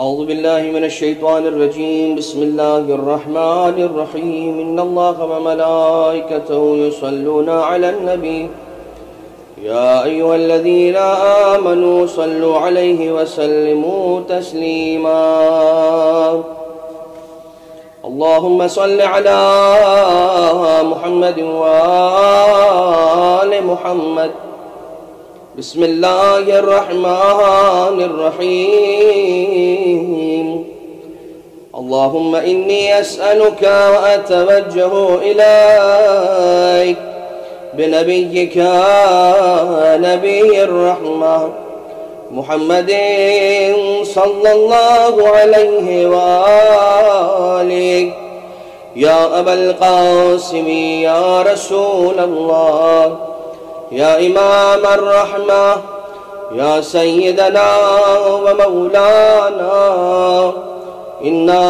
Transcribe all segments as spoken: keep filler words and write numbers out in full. اعوذ باللہ من الشیطان الرجیم بسم اللہ الرحمن الرحیم ان اللہ و ملائکتہ یصلون علی النبی یا ایہا الذین آمنوا صلوا علیہ وسلموا تسلیما اللہم صل علی محمد وآل محمد بسم اللہ الرحمن الرحیم اللہم انی اسألک و اتوجہ الیک بنبیک نبی الرحمہ محمد صلی اللہ علیہ وآلہ یا ابا القاسم یا رسول اللہ یا امام الرحمہ یا سیدنا و مولانا انا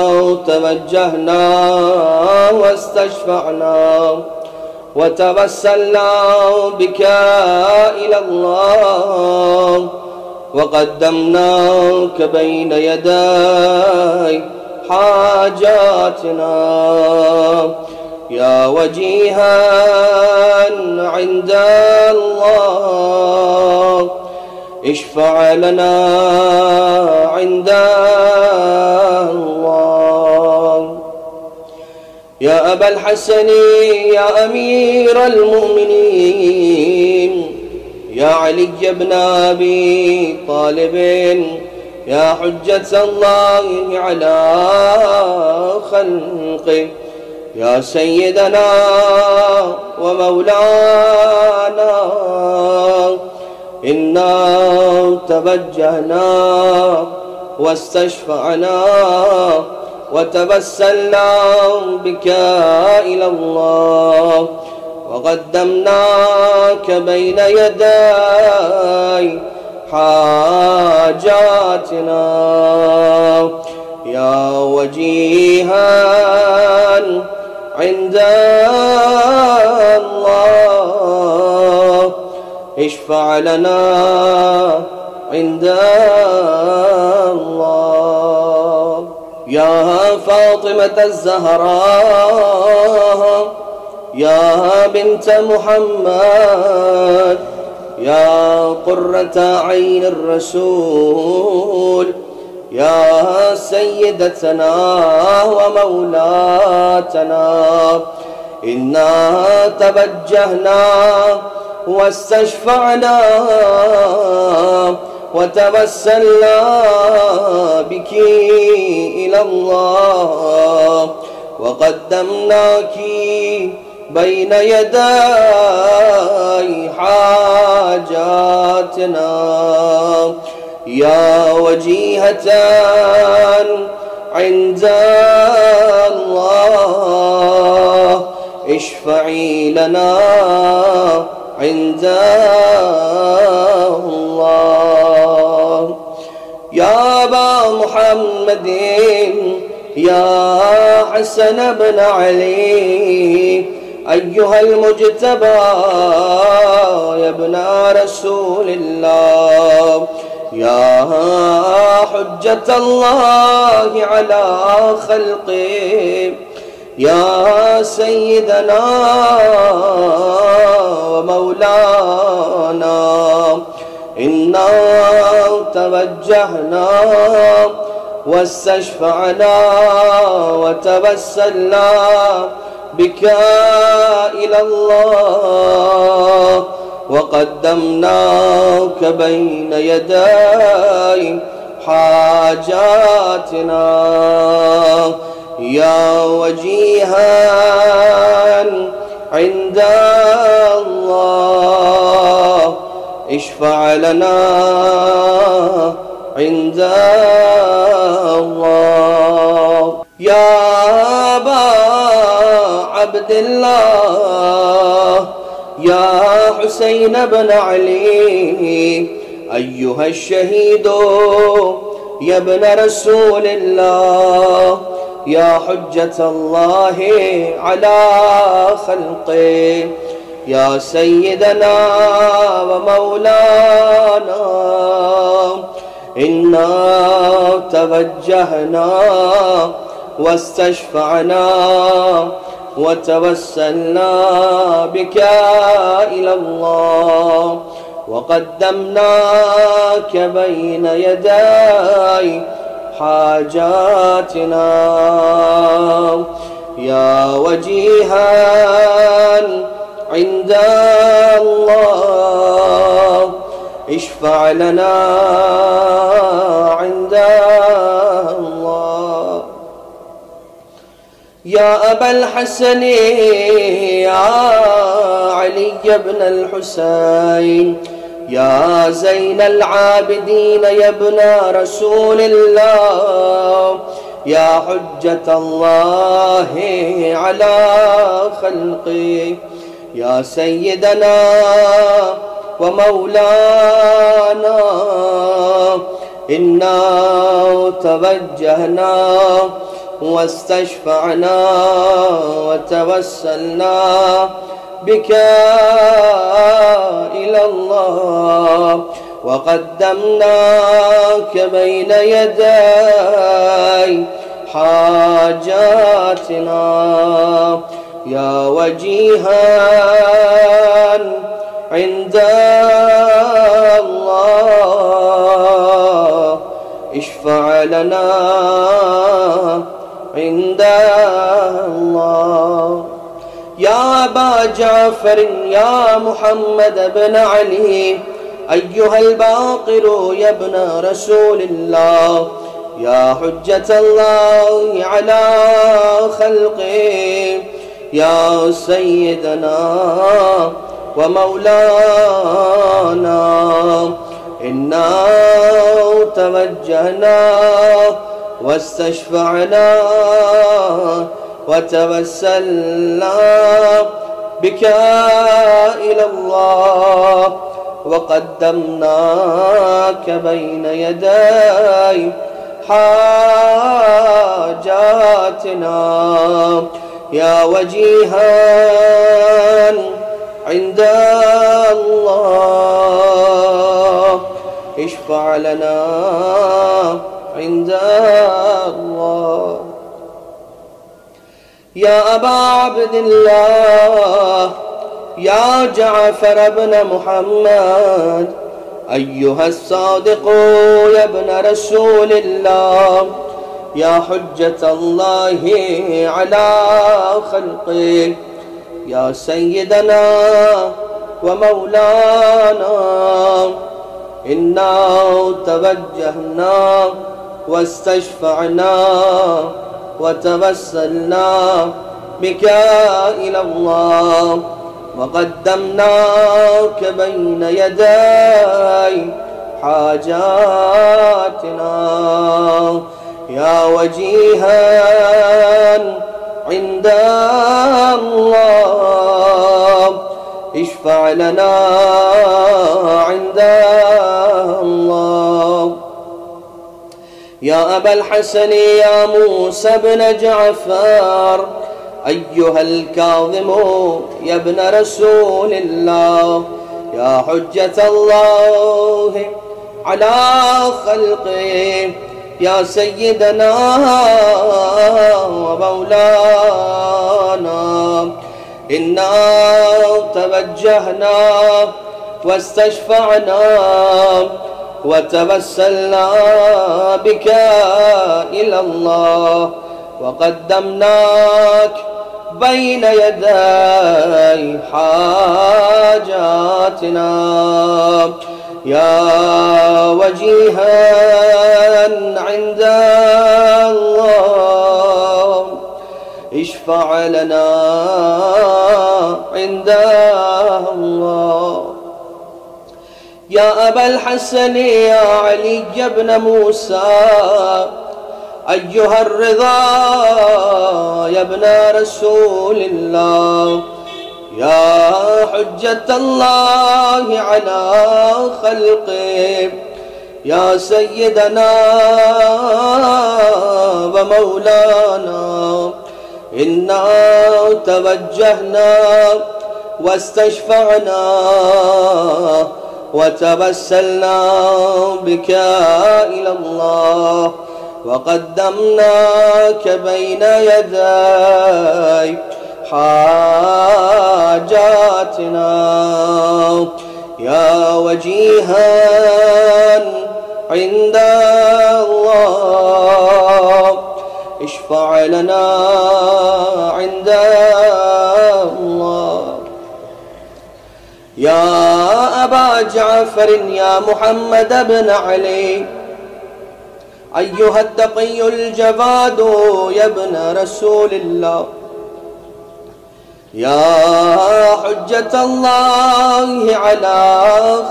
توجہنا و استشفعنا و توسلنا بک الی اللہ و قدمناک بین یدی حاجاتنا یا وجیہا عند اللہ اشفع لنا عند اللہ یا ابا الحسن یا امیر المؤمنین یا علی بن ابی طالب یا حجت اللہ علی خلقہ یا سیدنا و مولانا انا توجہنا و استشفعنا و توسلنا بک الی اللہ و قدمناک بین یدی حاجاتنا یا وجیہا عند الله اشفع لنا عند الله يا فاطمة الزهراء يا بنت محمد يا قرة عين الرسول يا سيدتنا ومولاتنا إنا توجهنا واستشفعنا وتوسلنا بك إلى الله وقدمناك بين يدي حاجاتنا يا وجيهة عند الله اشفعي لنا عند الله يا أبا محمد يا حسن بن علي أيها المجتبى يا ابن رسول الله يا حجة الله على خلقه يا سيدنا ومولانا إنا توجهنا واستشفعنا وتوسلنا بك إلى الله وقدمناك بين يدي حاجاتنا يا وجيها عند الله اشفع لنا عند الله يا أبا عبد الله يا حسين بن علي أيها الشهيد يا ابن رسول الله يا حجة الله على خلقه يا سيدنا ومولانا إنا توجهنا واستشفعنا وتوسلنا بك إلى الله وقدمناك بين يدي حاجاتنا يا وجيها عند الله اشفع لنا عند الله يا أبا الحسن يا علي بن الحسين يا زين العابدين يا ابن رسول الله يا حجة الله على خلقه يا سيدنا ومولانا إنا توجهنا واستشفعنا وتوسلنا بك إلى الله وقدمناك بين يدي حاجاتنا يا وجيها عند الله اشفع لنا عند الله يا أبا جعفر يا محمد بن علي أيها الباقر يا ابن رسول الله يا حجة الله على خلقه يا سيدنا ومولانا إنا توجهنا واستشفعنا وتوسلنا بك إلى الله وقدمناك بين يدي حاجاتنا يا وجيها عند الله اشفع لنا عند الله يا أبا عبد الله يا جعفر بن محمد أيها الصادق يا ابن رسول الله يا حجة الله على خلقه يا سيدنا ومولانا إنا توجهنا واستشفعنا وتوسلنا بك إلى الله وقدمناك بين يدي حاجاتنا يا وجيها عند الله اشفع لنا عند الله يا أبا الحسن يا موسى بن جعفر أيها الكاظم يا ابن رسول الله يا حجة الله على خلقه يا سيدنا ومولانا إنا توجهنا واستشفعنا وتوسلنا بك إلى الله وقدمناك بين يدي حاجاتنا يا وجيها عند الله اشفع لنا عند الله يا أبا الحسن يا علي بن موسى أيها الرضا يا ابن رسول الله يا حجة الله على خلقه يا سيدنا ومولانا إنا توجهنا واستشفعنا وتوسلنا بك إلى الله وقدمناك بين يدي حاجاتنا يا وجيها عند الله اشفع لنا عند الله يا أبا جعفر يا محمد بن علي أيها التقي الجواد يا ابن رسول الله يا حجة الله على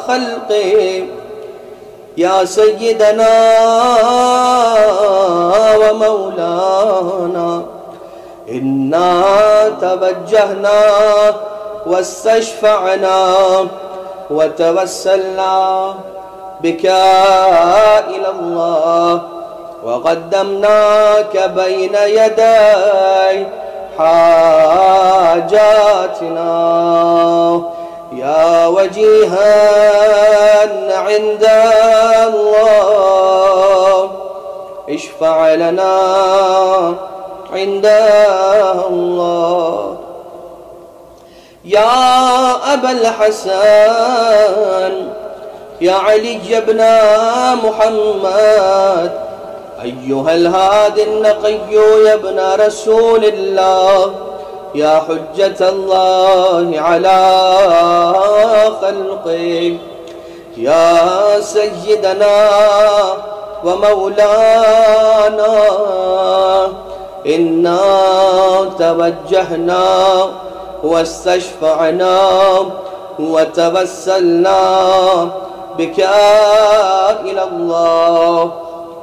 خلقه يا سيدنا ومولانا إنا توجهنا واستشفعنا وتوسلنا بك إلى الله وقدمناك بين يدي حاجاتنا يا وجيها عند الله اشفع لنا عند الله يا أبا الحسن يا علي بن محمد أيها الهادي النقي يا ابن رسول الله يا حجة الله على خلقه يا سيدنا ومولانا إنا توجهنا واستشفعنا وتوسلنا بك إلى الله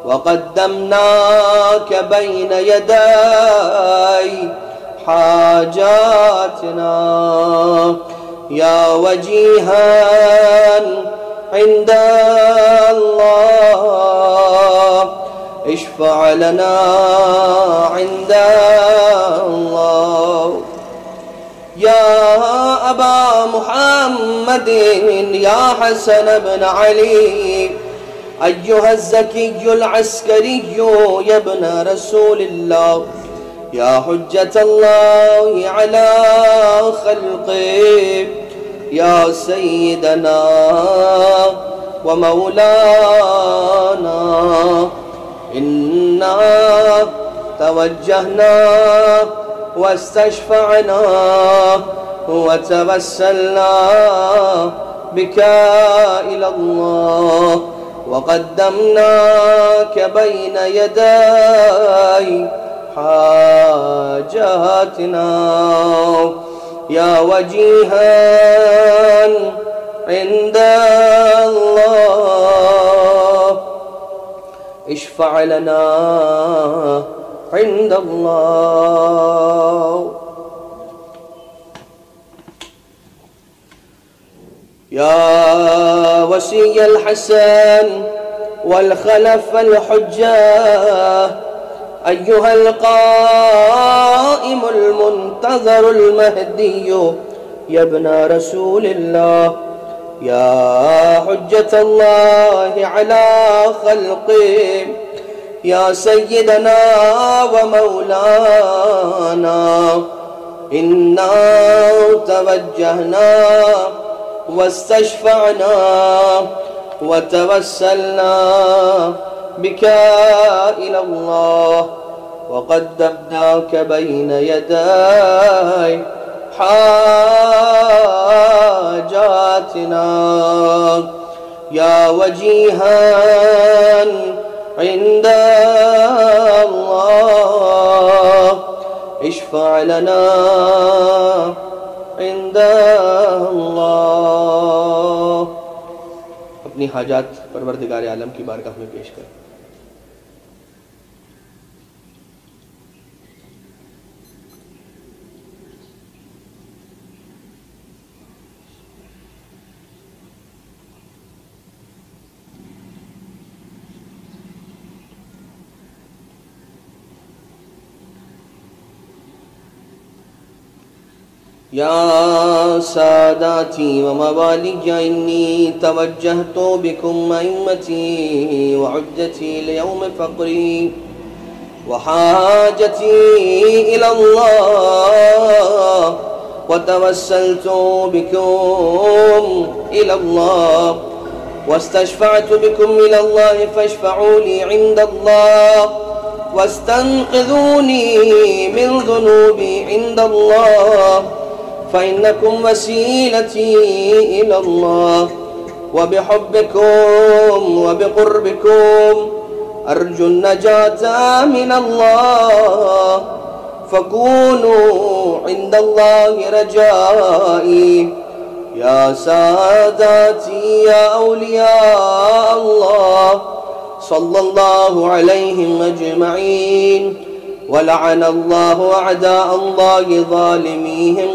وقدمناك بين يدي حاجاتنا يا وجيها عند الله اشفع لنا عند الله يا أبا محمد يا حسن بن علي أيها الزكي العسكري يا ابن رسول الله يا حجة الله على خلقه يا سيدنا ومولانا إنا توجهنا واستشفعنا وتوسلنا بك إلى الله وقدمناك بين يدي حاجاتنا يا وجيها عند الله اشفع لنا عند الله يا وصي الحسن والخلف الحجة أيها القائم المنتظر المهدي يا ابن رسول الله يا حجة الله على خلقه يا سيدنا ومولانا إنا توجهنا واستشفعنا وتوسلنا بك إلى الله وقدمناك بين يدي حاجاتنا يا وجيها عند الله اشفع لنا عند الله اپنی حاجات پروردگار عالم کی بارگاہ میں پیش کریں. يا ساداتي وموالي إني توجهت بكم أئمتي وعدتي ليوم فقري وحاجتي إلى الله وتوسلت بكم إلى الله واستشفعت بكم إلى الله فاشفعوا لي عند الله واستنقذوني من ذنوبي عند الله فإنكم وسيلتي إلى الله وبحبكم وبقربكم أرجو النجاة من الله فكونوا عند الله رجائي يا ساداتي يا أولياء الله صلى الله عليهم أجمعين ولعن الله أعداء الله ظالميهم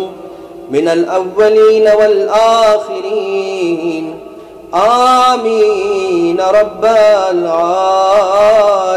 من الأولين والآخرين آمين رب العالمين.